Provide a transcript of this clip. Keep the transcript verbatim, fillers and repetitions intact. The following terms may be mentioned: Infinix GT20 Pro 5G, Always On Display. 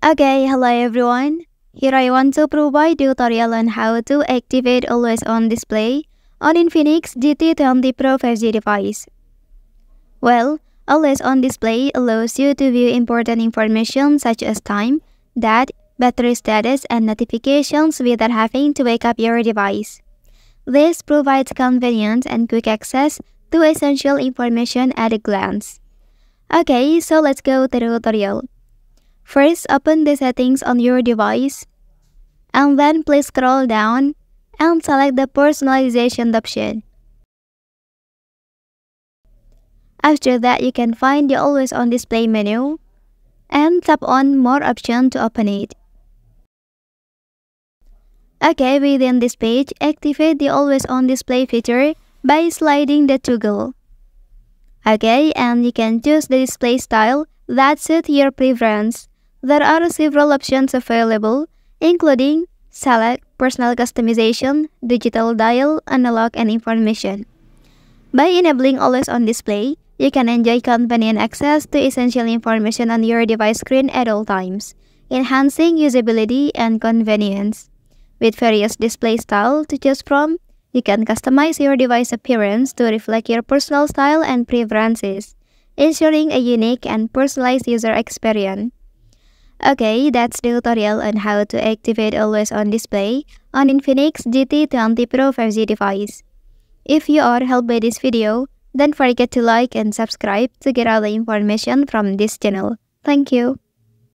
Okay, hello everyone. Here I want to provide tutorial on how to activate always on display on Infinix G T twenty Pro five G device. Well, always on display allows you to view important information such as time, date, battery status, and notifications without having to wake up your device. This provides convenience and quick access to essential information at a glance. Okay, so let's go to the tutorial. First, open the settings on your device, and then please scroll down and select the personalization option. After that, you can find the always on display menu and tap on more option to open it. Okay, within this page, activate the always on display feature by sliding the toggle. Okay, and you can choose the display style that suits your preference. There are several options available, including select, personal customization, digital dial, analog, and information. By enabling always on display, you can enjoy convenient access to essential information on your device screen at all times, enhancing usability and convenience. With various display styles to choose from, you can customize your device appearance to reflect your personal style and preferences, ensuring a unique and personalized user experience. Okay, that's the tutorial on how to activate always on display on Infinix G T twenty Pro five G device. If you are helped by this video, don't forget to like and subscribe to get all the information from this channel. Thank you.